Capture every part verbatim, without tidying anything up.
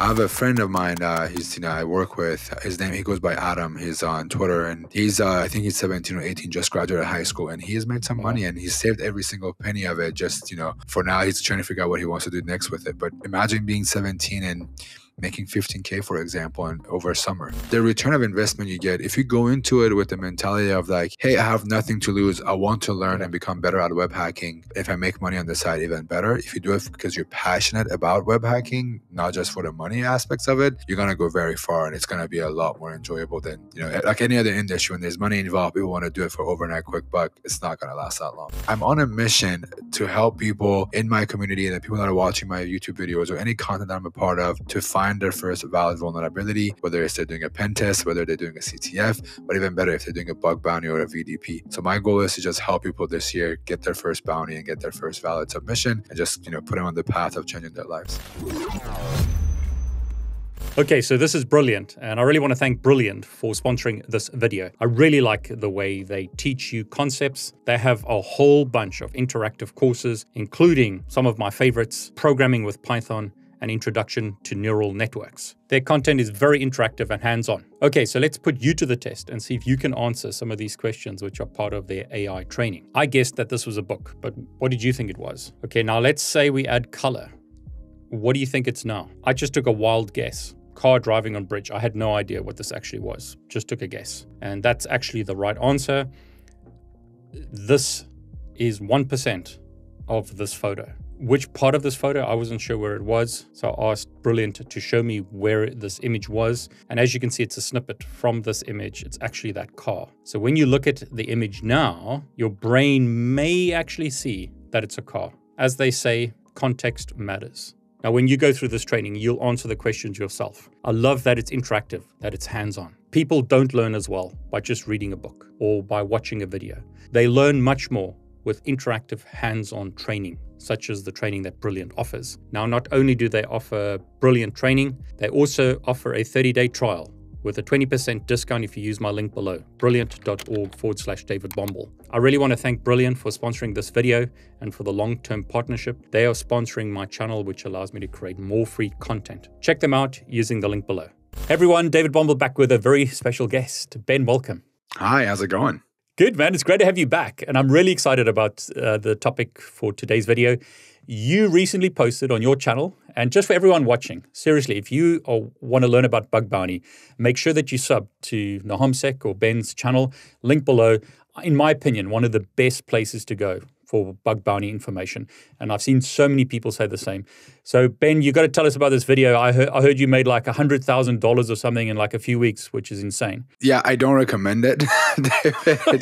I have a friend of mine, uh, he's, you know, I work with, his name, he goes by Adam. He's on Twitter, and he's, uh, I think he's seventeen or eighteen, just graduated high school, and he has made some money and he's saved every single penny of it. Just, you know, for now, he's trying to figure out what he wants to do next with it. But imagine being seventeen and making fifteen K, for example, and over summer. The return of investment you get, if you go into it with the mentality of like, hey, I have nothing to lose, I want to learn and become better at web hacking. If I make money on the side, even better. If you do it because you're passionate about web hacking, not just for the money aspects of it, you're going to go very far, and it's going to be a lot more enjoyable than, you know, like any other industry. When there's money involved, people want to do it for overnight quick buck. It's not going to last that long. I'm on a mission to help people in my community and the people that are watching my YouTube videos or any content that I'm a part of to find their first valid vulnerability, whether it's they're doing a pen test, whether they're doing a C T F, but even better if they're doing a bug bounty or a V D P. So my goal is to just help people this year get their first bounty and get their first valid submission, and just, you know, put them on the path of changing their lives. Okay, so this is Brilliant, and I really want to thank Brilliant for sponsoring this video. I really like the way they teach you concepts. They have a whole bunch of interactive courses, including some of my favorites, Programming with Python, an Introduction to Neural Networks. Their content is very interactive and hands-on. Okay, so let's put you to the test and see if you can answer some of these questions which are part of their A I training. I guessed that this was a book, but what did you think it was? Okay, now let's say we add color. What do you think it's now? I just took a wild guess. Car driving on bridge. I had no idea what this actually was. Just took a guess. And that's actually the right answer. This is one percent of this photo. Which part of this photo, I wasn't sure where it was. So I asked Brilliant to show me where this image was. And as you can see, it's a snippet from this image. It's actually that car. So when you look at the image now, your brain may actually see that it's a car. As they say, context matters. Now, when you go through this training, you'll answer the questions yourself. I love that it's interactive, that it's hands-on. People don't learn as well by just reading a book or by watching a video. They learn much more with interactive hands-on training, such as the training that Brilliant offers. Now, not only do they offer Brilliant training, they also offer a thirty-day trial with a twenty percent discount if you use my link below, brilliant.org forward slash David Bombal. I really want to thank Brilliant for sponsoring this video and for the long-term partnership. They are sponsoring my channel, which allows me to create more free content. Check them out using the link below. Hey everyone, David Bombal back with a very special guest. Ben, welcome. Hi, how's it going? Good, man. It's great to have you back. And I'm really excited about uh, the topic for today's video. You recently posted on your channel, and just for everyone watching, seriously, if you want to learn about Bug Bounty, make sure that you sub to Nahamsec or Ben's channel, link below. In my opinion, one of the best places to go for Bug Bounty information. And I've seen so many people say the same. So Ben, you got to tell us about this video. I heard, I heard you made like one hundred thousand dollars or something in like a few weeks, which is insane. Yeah, I don't recommend it.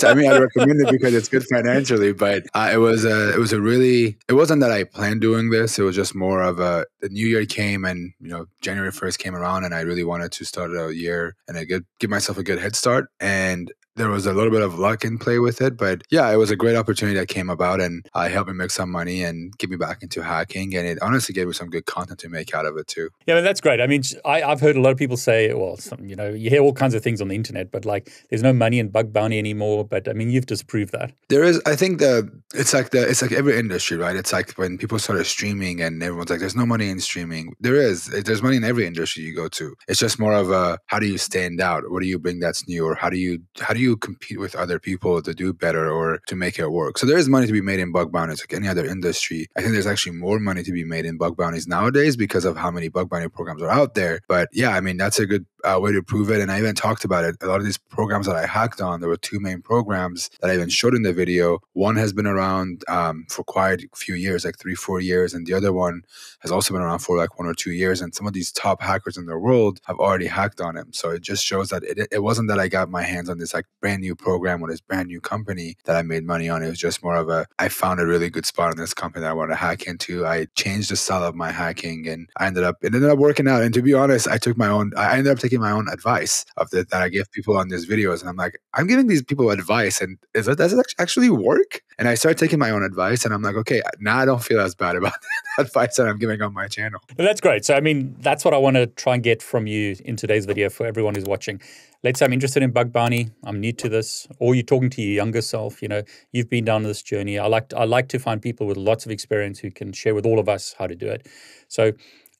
I mean, I recommend it because it's good financially, but uh, it was a, it was a really, it wasn't that I planned doing this. It was just more of a, the new year came, and, you know, January first came around, and I really wanted to start a year and I get, give myself a good head start. And there was a little bit of luck in play with it, but yeah, it was a great opportunity that came about, and I uh, helped me make some money and get me back into hacking. And it honestly gave me some good content to make out of it too. Yeah, but that's great. I mean, I, I've heard a lot of people say, well, some, you know, you hear all kinds of things on the internet, but like there's no money in Bug Bounty anymore. But I mean, you've disproved that. There is, I think the, it's like the, it's like every industry, right? It's like when people started streaming and everyone's like, there's no money in streaming. There is, there's money in every industry you go to. It's just more of a, how do you stand out? What do you bring that's new? Or how do you, how do you compete with other people to do better or to make it work? So there is money to be made in bug bounties like any other industry. I think there's actually more money to be made in bug bounties nowadays because of how many bug bounty programs are out there. But yeah, I mean, that's a good uh, way to prove it. And I even talked about it. A lot of these programs that I hacked on, there were two main programs that I even showed in the video. One has been around um, for quite a few years, like three, four years. And the other one has also been around for like one or two years. And some of these top hackers in the world have already hacked on them. So it just shows that it, it wasn't that I got my hands on this like brand new program or this brand new company that I made money on. It was just more of a, I found a really good spot in this company that I want to hack into. I changed the style of my hacking, and I ended up, it ended up working out. And to be honest, I took my own, I ended up taking my own advice of the, that I give people on these videos. And I'm like, I'm giving these people advice, and is that, does it actually work? And I started taking my own advice, and I'm like, okay, now I don't feel as bad about the advice that I'm giving on my channel. Well, that's great. So, I mean, that's what I want to try and get from you in today's video for everyone who's watching. Let's say I'm interested in Bug Bounty, I'm new to this, or you're talking to your younger self, you know, you've been down this journey. I like to, I like to find people with lots of experience who can share with all of us how to do it. So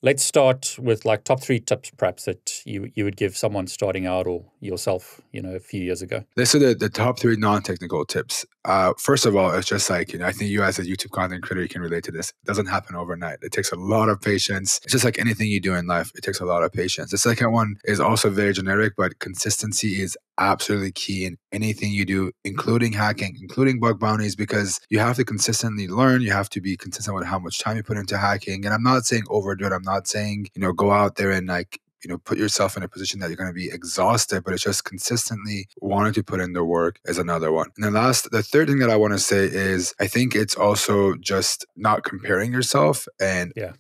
let's start with like top three tips perhaps that you, you would give someone starting out or yourself, you know, a few years ago. These are the, the top three non-technical tips. Uh, first of all, it's just like, you know, I think you as a YouTube content creator, you can relate to this. It doesn't happen overnight. It takes a lot of patience. It's just like anything you do in life, it takes a lot of patience. The second one is also very generic, but consistency is absolutely key in anything you do, including hacking, including bug bounties, because you have to consistently learn. You have to be consistent with how much time you put into hacking. And I'm not saying overdo it. I'm not saying, you know, go out there and like, you know, put yourself in a position that you're going to be exhausted, but it's just consistently wanting to put in the work is another one. And the last, the third thing that I want to say is I think it's also just not comparing yourself and yeah.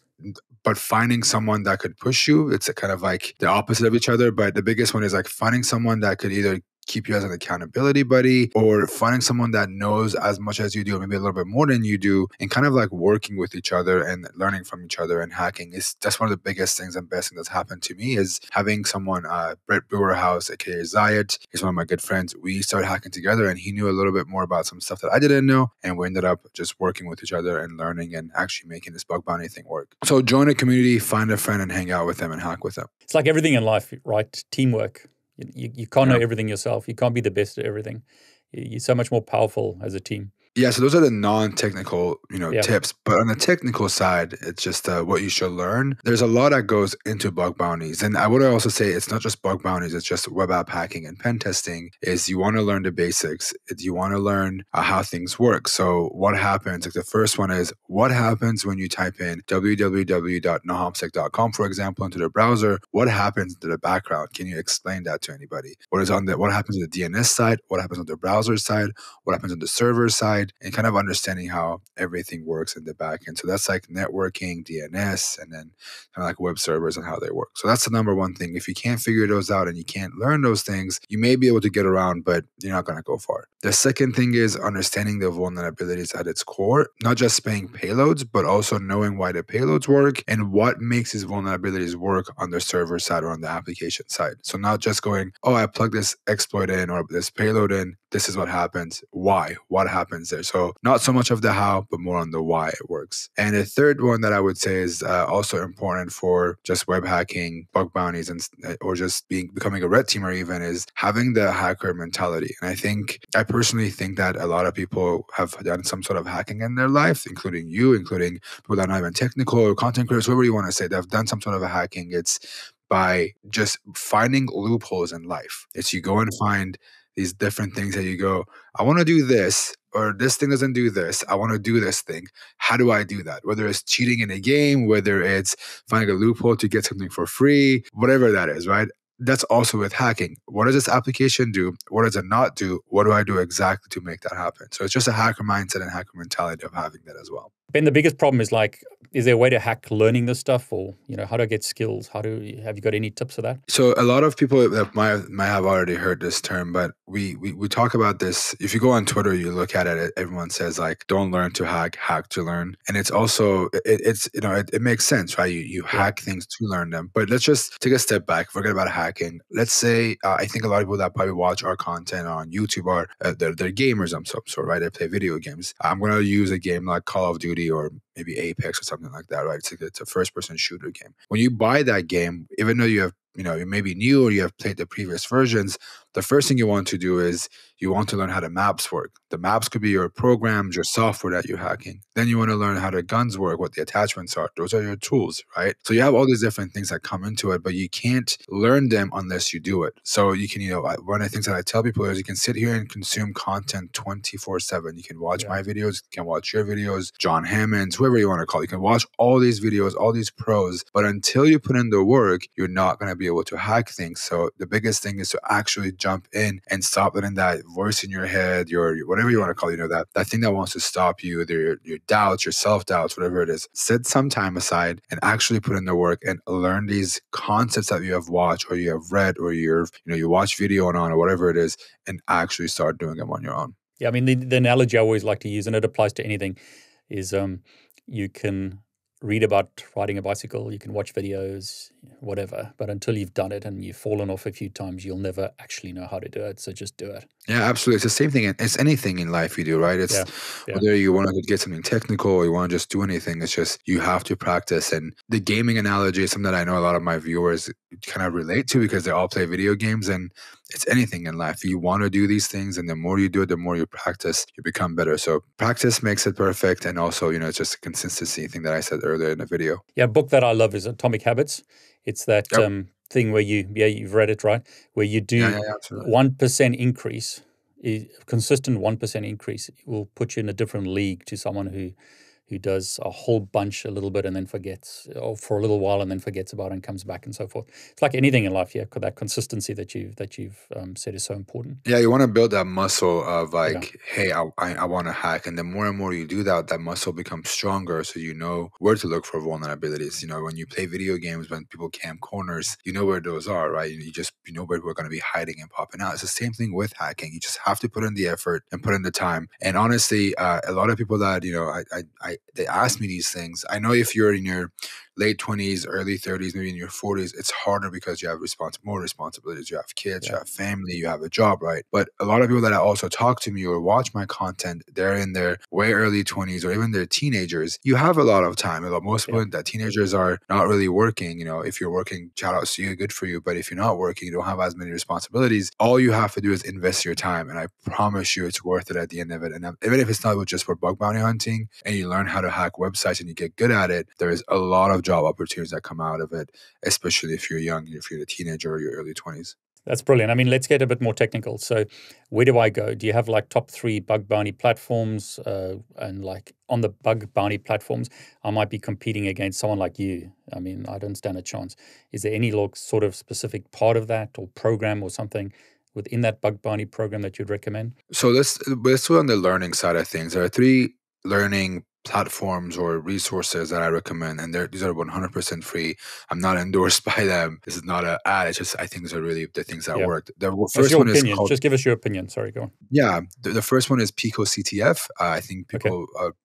But finding someone that could push you. It's a kind of like the opposite of each other. But the biggest one is like finding someone that could either keep you as an accountability buddy or finding someone that knows as much as you do, maybe a little bit more than you do, and kind of like working with each other and learning from each other and hacking. Is that's one of the biggest things and best thing that's happened to me is having someone, uh, Brett Brewerhouse, aka Zayat, he's one of my good friends. We started hacking together and he knew a little bit more about some stuff that I didn't know, and we ended up just working with each other and learning and actually making this bug bounty thing work. So join a community, find a friend and hang out with them and hack with them. It's like everything in life, right? Teamwork. You, you can't know everything yourself. You can't be the best at everything. You're so much more powerful as a team. Yeah, so those are the non-technical, you know, yeah. tips. But on the technical side, it's just uh, what you should learn. There's a lot that goes into bug bounties. And I would also say it's not just bug bounties. It's just web app hacking and pen testing is you want to learn the basics. You want to learn uh, how things work. So what happens? Like the first one is what happens when you type in w w w dot nahamsec dot com, for example, into the browser? What happens to the background? Can you explain that to anybody? What is on the, what happens to the D N S side? What happens on the browser side? What happens on the server side? And kind of understanding how everything works in the back end. So that's like networking, D N S, and then kind of like web servers and how they work. So that's the number one thing. If you can't figure those out and you can't learn those things, you may be able to get around, but you're not going to go far. The second thing is understanding the vulnerabilities at its core, not just spamming payloads, but also knowing why the payloads work and what makes these vulnerabilities work on the server side or on the application side. So not just going, oh, I plugged this exploit in or this payload in. This is what happens. Why? What happens there? So not so much of the how, but more on the why it works. And the third one that I would say is uh, also important for just web hacking, bug bounties, and or just being becoming a red teamer even is having the hacker mentality. And I think, I personally think that a lot of people have done some sort of hacking in their life, including you, including people that are not even technical or content creators, whoever you want to say, they've done some sort of a hacking. It's by just finding loopholes in life. It's you go and find these different things that you go, I want to do this, or this thing doesn't do this. I want to do this thing. How do I do that? Whether it's cheating in a game, whether it's finding a loophole to get something for free, whatever that is, right? That's also with hacking. What does this application do? What does it not do? What do I do exactly to make that happen? So it's just a hacker mindset and hacker mentality of having that as well. Ben, the biggest problem is like, is there a way to hack learning this stuff, or, you know, how do I get skills? How do, have you got any tips for that? So a lot of people that might, might have already heard this term, but we, we, we talk about this. If you go on Twitter, you look at it, everyone says like, don't learn to hack, hack to learn. And it's also, it, it's, you know, it, it makes sense, right? You, you yeah. hack things to learn them, but let's just take a step back. Forget about hacking. Let's say, uh, I think a lot of people that probably watch our content on YouTube are, uh, they're, they're gamers of some sort, right? They play video games. I'm going to use a game like Call of Duty or maybe Apex or something like that, right? It's, like, it's a first-person shooter game. When you buy that game, even though you have, you know, you may be new or you have played the previous versions, the first thing you want to do is you want to learn how the maps work. The maps could be your programs, your software that you're hacking. Then you want to learn how the guns work, what the attachments are. Those are your tools, right? So you have all these different things that come into it, but you can't learn them unless you do it. So you can, you know, one of the things that I tell people is you can sit here and consume content twenty four seven. You can watch yeah. my videos, you can watch your videos, John Hammond, whoever you want to call it. You can watch all these videos, all these pros, but until you put in the work, you're not going to be able to hack things. So the biggest thing is to actually jump in and stop letting that voice in your head, your whatever you want to call it, you know, that that thing that wants to stop you, your, your doubts, your self-doubts, whatever it is. Set some time aside and actually put in the work and learn these concepts that you have watched or you have read or you've, you know, you watch video on or whatever it is, and actually start doing them on your own. Yeah, I mean, the, the analogy I always like to use, and it applies to anything, is um, you can read about riding a bicycle, you can watch videos, whatever. But until you've done it and you've fallen off a few times, you'll never actually know how to do it. So just do it. Yeah, absolutely. It's the same thing. It's anything in life you do, right? It's yeah. Yeah. whether you want to get something technical or you want to just do anything, it's just you have to practice. And the gaming analogy is something that I know a lot of my viewers kind of relate to because they all play video games, and it's anything in life. You want to do these things, and the more you do it, the more you practice, you become better. So practice makes it perfect. And also, you know, it's just a consistency thing that I said earlier in the video. Yeah, a book that I love is Atomic Habits. It's that yep. um, thing where you, yeah, you've read it, right? Where you do yeah, yeah, one percent increase, a consistent one percent increase will put you in a different league to someone who who does a whole bunch a little bit and then forgets, or for a little while and then forgets about it and comes back and so forth. It's like anything in life, yeah, that consistency that you've, that you've um, said is so important. Yeah, you want to build that muscle of like, yeah. hey, I, I, I want to hack. And the more and more you do that, that muscle becomes stronger, so you know where to look for vulnerabilities. You know, when you play video games, when people camp corners, you know where those are, right? You just, you know where we're going to be hiding and popping out. It's the same thing with hacking. You just have to put in the effort and put in the time. And honestly, uh, a lot of people that, you know, I, I, I they ask me these things. I know if you're in your late twenties, early thirties, maybe in your forties, it's harder because you have respons- more responsibilities. You have kids, yeah. you have family, you have a job, right? But a lot of people that I also talk to me or watch my content, they're in their way early twenties or even they're teenagers. You have a lot of time. Most people yeah. that teenagers are not really working. You know, if you're working, shout out to you, good for you. But if you're not working, you don't have as many responsibilities. All you have to do is invest your time. And I promise you it's worth it at the end of it. And even if it's not just for bug bounty hunting and you learn how to hack websites and you get good at it, there is a lot of job opportunities that come out of it, especially if you're young, if you're a teenager or your early twenties. That's brilliant. I mean, let's get a bit more technical. So where do I go? Do you have like top three bug bounty platforms? Uh, and like on the bug bounty platforms, I might be competing against someone like you. I mean, I don't stand a chance. Is there any sort of specific part of that or program or something within that bug bounty program that you'd recommend? So let's, let's go on the learning side of things. There are three learning platforms or resources that I recommend, and these are one hundred percent free. I'm not endorsed by them. This is not an ad. It's just I think these are really the things that yeah. work. The first one opinion. is called, just give us your opinion. Sorry, go on. Yeah, the, the first one is PicoCTF. Uh, I think people okay.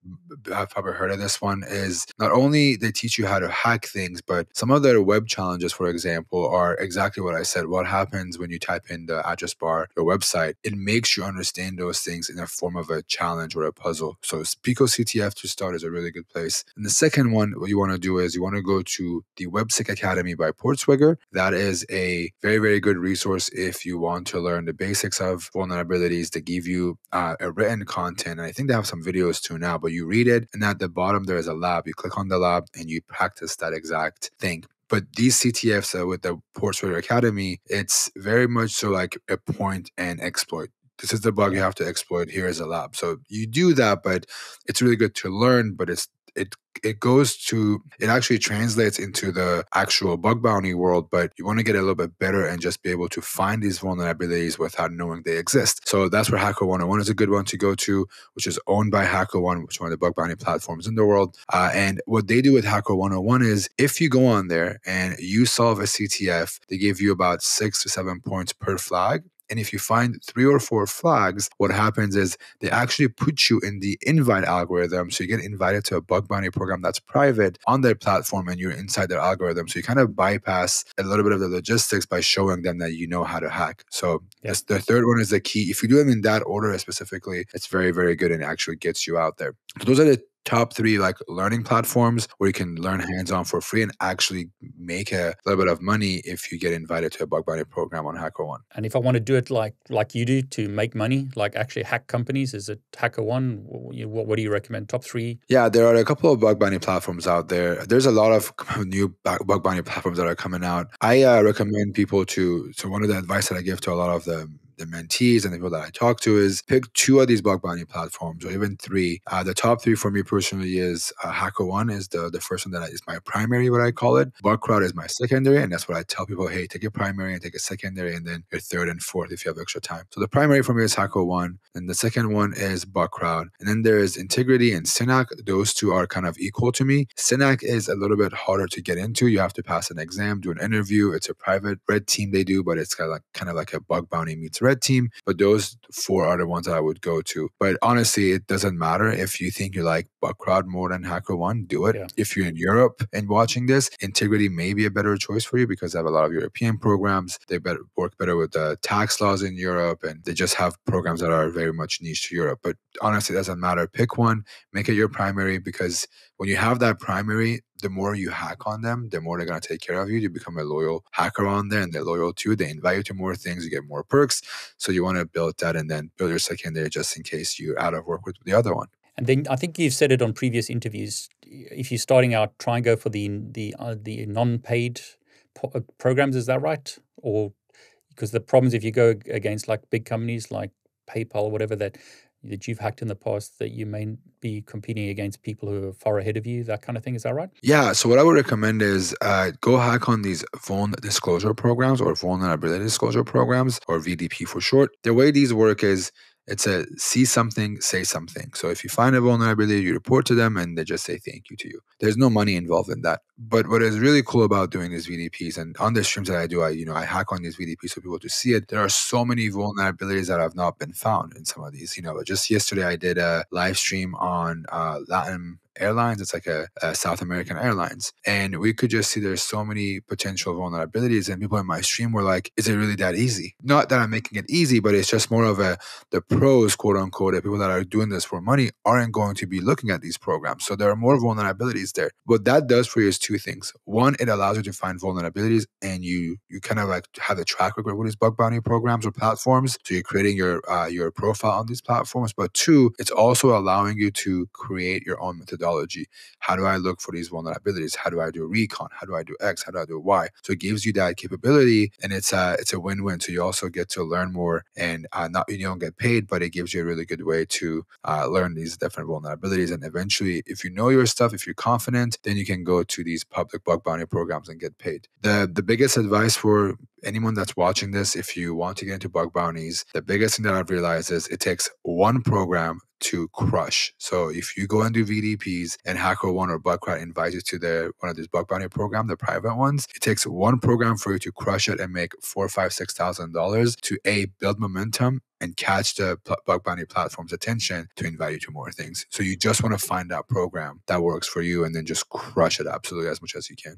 uh, have probably heard of this one. Is not only they teach you how to hack things, but some of their web challenges, for example, are exactly what I said. What happens when you type in the address bar your website? It makes you understand those things in the form of a challenge or a puzzle. So PicoCTF to start is a really good place. And the second one, what you want to do is you want to go to the WebSec Academy by PortSwigger. That is a very, very good resource if you want to learn the basics of vulnerabilities. They give you uh, a written content, and I think they have some videos too now, but you read it, and at the bottom there is a lab. You click on the lab and you practice that exact thing. But these C T Fs uh, with the PortSwigger Academy, it's very much so like a point and exploit. This is the bug you have to exploit. Here is a lab. So you do that, but it's really good to learn, but it's it it goes to, it actually translates into the actual bug bounty world, but you want to get a little bit better and just be able to find these vulnerabilities without knowing they exist. So that's where Hacker one oh one is a good one to go to, which is owned by HackerOne, which is one of the bug bounty platforms in the world. Uh, and what they do with Hacker one oh one is if you go on there and you solve a C T F, they give you about six to seven points per flag. And if you find three or four flags, what happens is they actually put you in the invite algorithm. So you get invited to a bug bounty program that's private on their platform, and you're inside their algorithm. So you kind of bypass a little bit of the logistics by showing them that you know how to hack. So yeah. the third one is the key. If you do them in that order specifically, it's very, very good and actually gets you out there. So those are the top three like learning platforms where you can learn hands-on for free and actually make a little bit of money if you get invited to a bug bounty program on HackerOne. And if I want to do it like like you do to make money, like actually hack companies, is it HackerOne? What, what do you recommend? Top three? Yeah, there are a couple of bug bounty platforms out there. There's a lot of new bug bounty platforms that are coming out. I uh, recommend people to, so one of the advice that I give to a lot of them the mentees and the people that I talk to is pick two of these bug bounty platforms or even three. Uh, the top three for me personally is uh, HackerOne is the, the first one that I, is my primary, what I call it. BugCrowd is my secondary, and that's what I tell people, hey, take a primary and take a secondary and then your third and fourth if you have extra time. So the primary for me is HackerOne, and the second one is BugCrowd. And then there is Integrity and Synack. Those two are kind of equal to me. Synack is a little bit harder to get into. You have to pass an exam, do an interview. It's a private red team they do, but it's kind of like, kind of like a bug bounty meets red red team, but those four are the ones I would go to. But honestly, it doesn't matter. If you think you like BugCrowd more than HackerOne, do it. Yeah. If you're in Europe and watching this, Integrity may be a better choice for you because they have a lot of European programs. They better work better with the tax laws in Europe, and they just have programs that are very much niche to Europe. But honestly, it doesn't matter. Pick one, make it your primary, because when you have that primary, the more you hack on them, the more they're going to take care of you. You become a loyal hacker on there, and they're loyal to you. They invite you to more things. You get more perks. So you want to build that and then build your secondary just in case you're out of work with the other one. And then I think you've said it on previous interviews. If you're starting out, try and go for the the uh, the non-paid programs. Is that right? Or because the problems if you go against like big companies like PayPal or whatever that that you've hacked in the past, that you may be competing against people who are far ahead of you, that kind of thing. Is that right? Yeah. So what I would recommend is uh, go hack on these vulnerability disclosure programs or vulnerability disclosure programs, or V D P for short. The way these work is it's a see something, say something. So if you find a vulnerability, you report to them and they just say thank you to you. There's no money involved in that. But what is really cool about doing these V D Ps, and on the streams that I do, I you know I hack on these V D Ps for people to see it. There are so many vulnerabilities that have not been found in some of these. You know, just yesterday I did a live stream on uh, Latin Airlines. It's like a, a South American Airlines, and we could just see there's so many potential vulnerabilities. And people in my stream were like, "Is it really that easy?" Not that I'm making it easy, but it's just more of a the pros, quote unquote, the people that are doing this for money aren't going to be looking at these programs. So there are more vulnerabilities there. What that does for you is two things. One, it allows you to find vulnerabilities, and you you kind of like have a track record with these bug bounty programs or platforms. So you're creating your uh, your profile on these platforms. But two, it's also allowing you to create your own methodology. How do I look for these vulnerabilities? How do I do a recon? How do I do X? How do I do Y? So it gives you that capability, and it's a, it's a win-win. So you also get to learn more, and uh, not you don't get paid, but it gives you a really good way to uh, learn these different vulnerabilities. And eventually, if you know your stuff, if you're confident, then you can go to these public bug bounty programs and get paid. The, the biggest advice for anyone that's watching this, if you want to get into bug bounties, the biggest thing that I've realized is it takes one program to crush. So if you go and do V D Ps and HackerOne or BugCrowd invites you to their one of these bug bounty program, the private ones, it takes one program for you to crush it and make four, five, six thousand dollars to a build momentum and catch the bug bounty platform's attention to invite you to more things. So you just want to find that program that works for you and then just crush it absolutely as much as you can.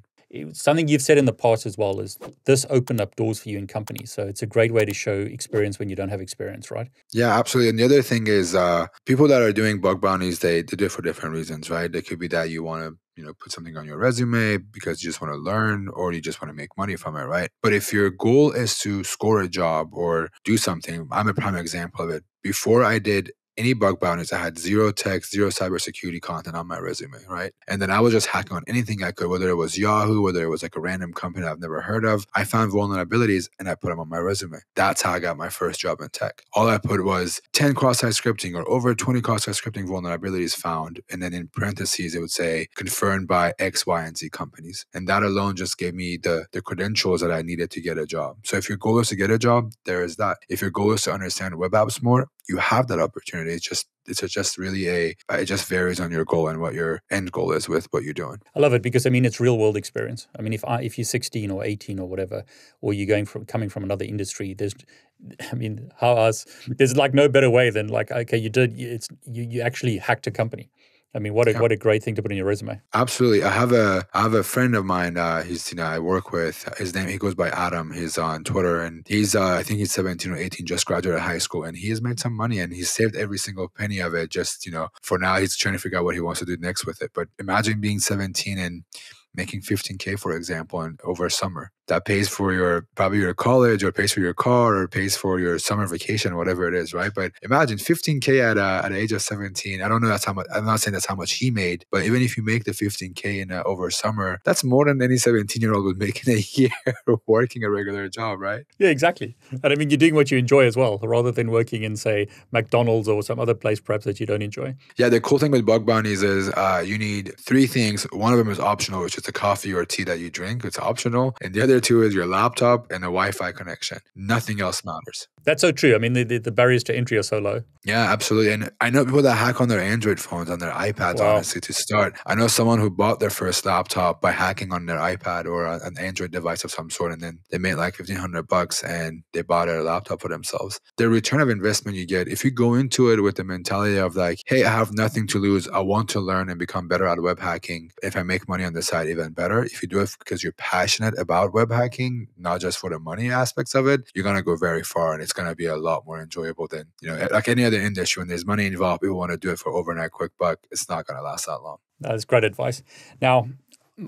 Something you've said in the past as well is this opened up doors for you in companies. So it's a great way to show experience when you don't have experience, right? Yeah, absolutely. And the other thing is uh, people that are doing bug bounties, they, they do it for different reasons, right? It could be that you want to you know, put something on your resume because you just want to learn or you just want to make money from it, right? But if your goal is to score a job or do something, I'm a prime example of it. Before I did any bug bounties, I had zero tech, zero cybersecurity content on my resume, right? And then I was just hacking on anything I could, whether it was Yahoo, whether it was like a random company I've never heard of. I found vulnerabilities and I put them on my resume. That's how I got my first job in tech. All I put was ten cross-site scripting or over twenty cross-site scripting vulnerabilities found. And then in parentheses, it would say confirmed by X, Y, and Z companies. And that alone just gave me the, the credentials that I needed to get a job. So if your goal is to get a job, there is that. If your goal is to understand web apps more, you have that opportunity. It's just it's just really a it just varies on your goal and what your end goal is with what you're doing. I love it because I mean it's real world experience. I mean if I, if you're sixteen or eighteen or whatever, or you're going from coming from another industry, there's I mean how us there's like no better way than like okay you did it's you you actually hacked a company. I mean, what a, yeah. what a great thing to put in your resume. Absolutely. I have a I have a friend of mine. Uh, he's you know I work with his name. He goes by Adam. He's on Twitter, and he's uh, I think he's seventeen or eighteen, just graduated high school, and he has made some money, and he's saved every single penny of it. Just you know, for now, he's trying to figure out what he wants to do next with it. But imagine being seventeen and making fifteen K, for example, and over summer. That pays for your probably your college or pays for your car or pays for your summer vacation, whatever it is, right? But imagine fifteen K at a, at the age of seventeen. I don't know that's how much, I'm not saying that's how much he made, but even if you make the fifteen K in a, over summer, that's more than any seventeen year old would make in a year working a regular job, right? Yeah, exactly. And I mean, you're doing what you enjoy as well, rather than working in say McDonald's or some other place perhaps that you don't enjoy. Yeah, the cool thing with bug bounties is uh, you need three things. One of them is optional, which is the coffee or tea that you drink. It's optional. And the other two is your laptop and a Wi-Fi connection. Nothing else matters. That's so true. I mean, the, the, the barriers to entry are so low. Yeah, absolutely. And I know people that hack on their Android phones, on their iPads, wow. honestly, to start. I know someone who bought their first laptop by hacking on their iPad or a, an Android device of some sort, and then they made like fifteen hundred bucks and they bought a laptop for themselves. The return of investment you get, if you go into it with the mentality of like, hey, I have nothing to lose. I want to learn and become better at web hacking. If I make money on the side, even better. If you do it because you're passionate about web hacking, not just for the money aspects of it, you're going to go very far, and it's going to be a lot more enjoyable than, you know, like any other industry. When there's money involved, people want to do it for overnight quick buck. It's not going to last that long. That's great advice. Now,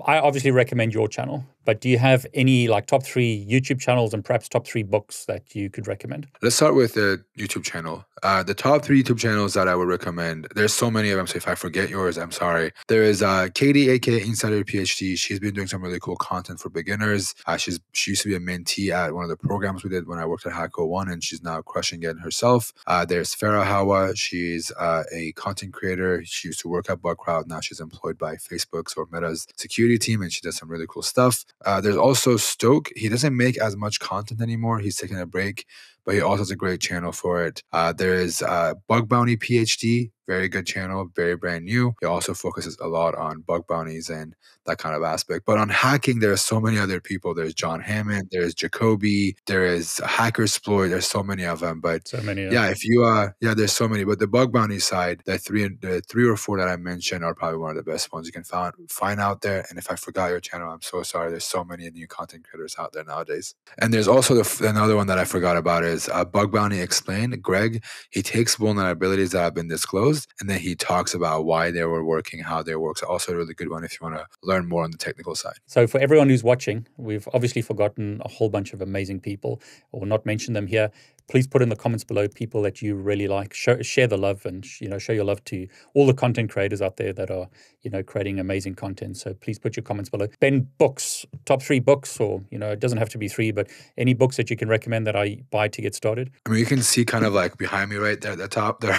I obviously recommend your channel, but do you have any like top three YouTube channels and perhaps top three books that you could recommend? Let's start with the YouTube channel. Uh, the top three YouTube channels that I would recommend, there's so many of them, so if I forget yours, I'm sorry. There is uh, Katie, aka Insider PhD. She's been doing some really cool content for beginners. Uh, she's She used to be a mentee at one of the programs we did when I worked at HackerOne, and she's now crushing it herself. Uh, there's Farah Hawa. She's uh, a content creator. She used to work at BugCrowd. Now she's employed by Facebook's or Meta's security team, and she does some really cool stuff. Uh, there's also STOK. He doesn't make as much content anymore. He's taking a break, but he also has a great channel for it. Uh, there is uh, Bug Bounty PhD, very good channel, very brand new. He also focuses a lot on bug bounties and that kind of aspect. But on hacking, there are so many other people. There's John Hammond, there's Jacoby, there is HackerSploit. There's so many of them. But so many, yeah, if you uh, yeah, there's so many. But the bug bounty side, the three, the three or four that I mentioned are probably one of the best ones you can find find out there. And if I forgot your channel, I'm so sorry. There's so many new content creators out there nowadays. And there's also the, another one that I forgot about is. Uh, Bug Bounty Explained. Greg, he takes vulnerabilities that have been disclosed, and then he talks about why they were working, how they work. So also a really good one if you want to learn more on the technical side. So for everyone who's watching, we've obviously forgotten a whole bunch of amazing people or not mentioned them here. Please put in the comments below people that you really like. Show, share the love, and you know, show your love to all the content creators out there that are, you know, creating amazing content. So please put your comments below. Ben, books, top three books, or you know, it doesn't have to be three, but any books that you can recommend that I buy to get started. I mean, you can see kind of like behind me right there at the top there.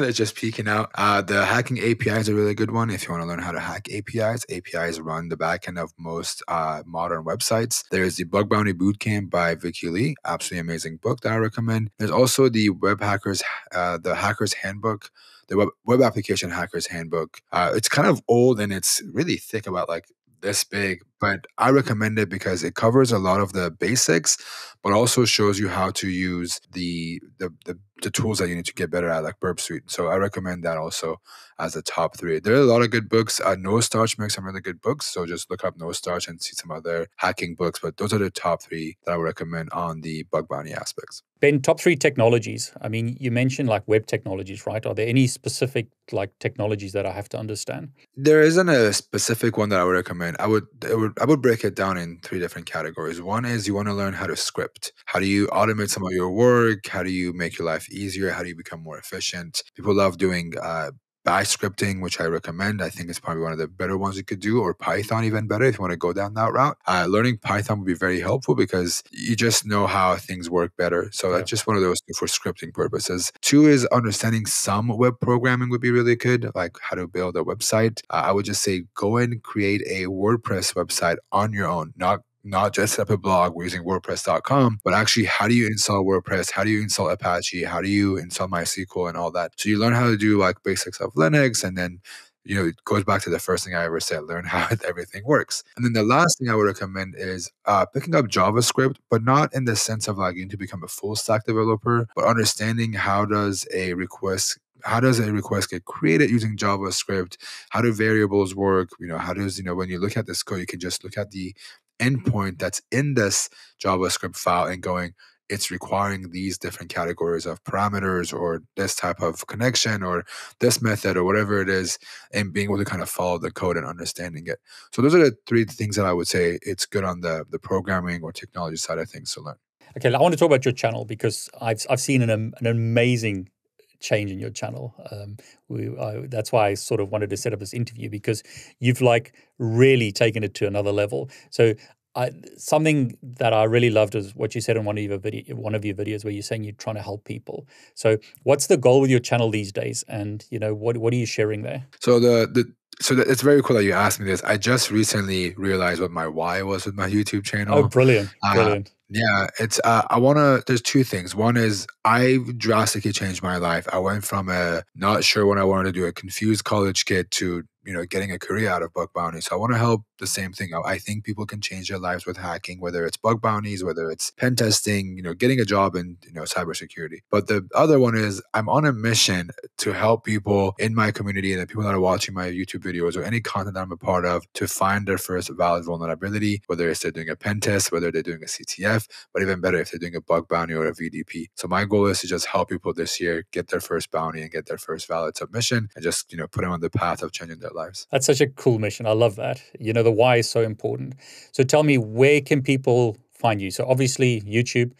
They're just peeking out. Uh, the Hacking A P I is a really good one. If you want to learn how to hack A P Is, A P Is run the back end of most uh, modern websites. There's the Bug Bounty Bootcamp by Vicky Lee. Absolutely amazing book that I recommend. There's also the Web Hackers, uh, the Hacker's Handbook. The Web, Web Application Hacker's Handbook. Uh, it's kind of old and it's really thick, about like this big, but I recommend it because it covers a lot of the basics, but also shows you how to use the the, the, the tools that you need to get better at, like Burp Suite. So I recommend that also as a top three. There are a lot of good books. Uh, Nostarch makes some really good books, so just look up Nostarch and see some other hacking books, but those are the top three that I would recommend on the bug bounty aspects. Ben, top three technologies. I mean, you mentioned like web technologies, right? Are there any specific like technologies that I have to understand? There isn't a specific one that I would recommend. I would, I would I would break it down in three different categories. One is you want to learn how to script. How do you automate some of your work? How do you make your life easier? How do you become more efficient? People love doing uh, bash scripting, which I recommend. I think it's probably one of the better ones you could do, or Python even better if you want to go down that route. Uh, learning Python would be very helpful because you just know how things work better. So yeah. That's just one of those for scripting purposes. Two is understanding some web programming would be really good, like how to build a website. Uh, I would just say go and create a WordPress website on your own, not not just set up a blog, we're using WordPress dot com, but actually how do you install WordPress? How do you install Apache? How do you install MySQL and all that? So you learn how to do like basics of Linux, and then, you know, it goes back to the first thing I ever said, learn how everything works. And then the last thing I would recommend is uh, picking up JavaScript, but not in the sense of like you need to become a full stack developer, but understanding how does a request How does a request get created using JavaScript? How do variables work? You know, how does, you know, when you look at this code, you can just look at the endpoint that's in this JavaScript file and going, it's requiring these different categories of parameters or this type of connection or this method or whatever it is, and being able to kind of follow the code and understanding it. So those are the three things that I would say it's good on the, the programming or technology side of things to learn. Okay, I want to talk about your channel because I've, I've seen an, an amazing change in your channel. Um, we, I, that's why I sort of wanted to set up this interview, because you've like really taken it to another level. So I, something that I really loved is what you said in one of your video, one of your videos where you're saying you're trying to help people. So what's the goal with your channel these days? And you know, what, what are you sharing there? So the, the So it's very cool that you asked me this. I just recently realized what my why was with my YouTube channel. Oh, brilliant. Uh, brilliant. Yeah, it's. Uh, I want to, there's two things. One is I drastically changed my life. I went from a not sure what I wanted to do, a confused college kid, to, you know, getting a career out of Bug Bounty. So I want to help the same thing. I think people can change their lives with hacking, whether it's Bug Bounties, whether it's pen testing, you know, getting a job in, you know, cybersecurity. But the other one is I'm on a mission to help people in my community and the people that are watching my YouTube videos or any content that I'm a part of to find their first valid vulnerability, whether it's they're doing a pen test, whether they're doing a C T F, but even better if they're doing a Bug Bounty or a V D P. So my goal is to just help people this year get their first bounty and get their first valid submission and just, you know, put them on the path of changing their life. Lives. That's such a cool mission. I love that. You know, the why is so important. So tell me, where can people find you? So obviously YouTube.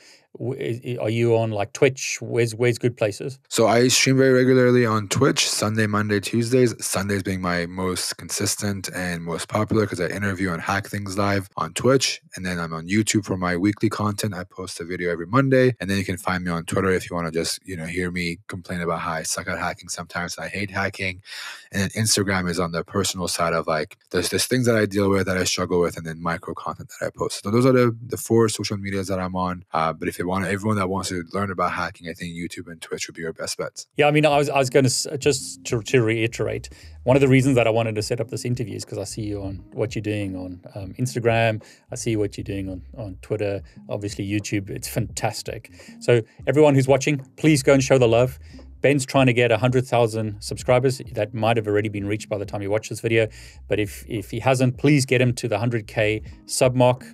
Are you on like Twitch? Where's where's good places? So I stream very regularly on Twitch, Sunday, Monday, Tuesdays. Sundays being my most consistent and most popular because I interview and hack things live on Twitch. And then I'm on YouTube for my weekly content. I post a video every Monday. And then you can find me on Twitter if you want to just, you know, hear me complain about how I suck at hacking sometimes and I hate hacking. And then Instagram is on the personal side of like, there's there's things that I deal with that I struggle with and then micro content that I post. So those are the, the four social medias that I'm on. Uh, but if you want everyone that wants to learn about hacking, I think YouTube and Twitch would be your best bets. Yeah, I mean, I was I was going to just to, to reiterate, one of the reasons that I wanted to set up this interview is because I see you on what you're doing on um, Instagram. I see what you're doing on on Twitter. Obviously, YouTube. It's fantastic. So everyone who's watching, please go and show the love. Ben's trying to get one hundred thousand subscribers. That might have already been reached by the time you watch this video. But if if he hasn't, please get him to the one hundred K sub mark.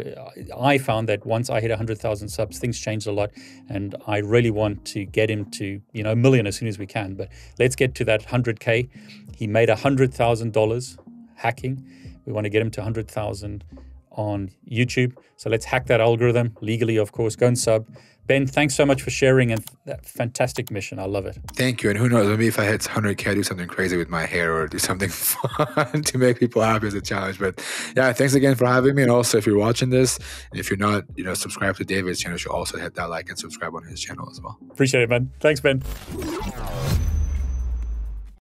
I found that once I hit one hundred thousand subs, things changed a lot. And I really want to get him to, you know, a million as soon as we can. But let's get to that one hundred K. He made one hundred thousand dollars hacking. We want to get him to one hundred thousand dollars on YouTube. So let's hack that algorithm legally, of course. Go and sub. Ben, thanks so much for sharing and that fantastic mission. I love it. Thank you. And who knows, maybe if I hit one hundred K, I do something crazy with my hair or do something fun to make people happy as a challenge. But yeah, thanks again for having me. And also, if you're watching this, and if you're not, you know, subscribe to David's channel, you should also hit that like and subscribe on his channel as well. Appreciate it, man. Thanks, Ben.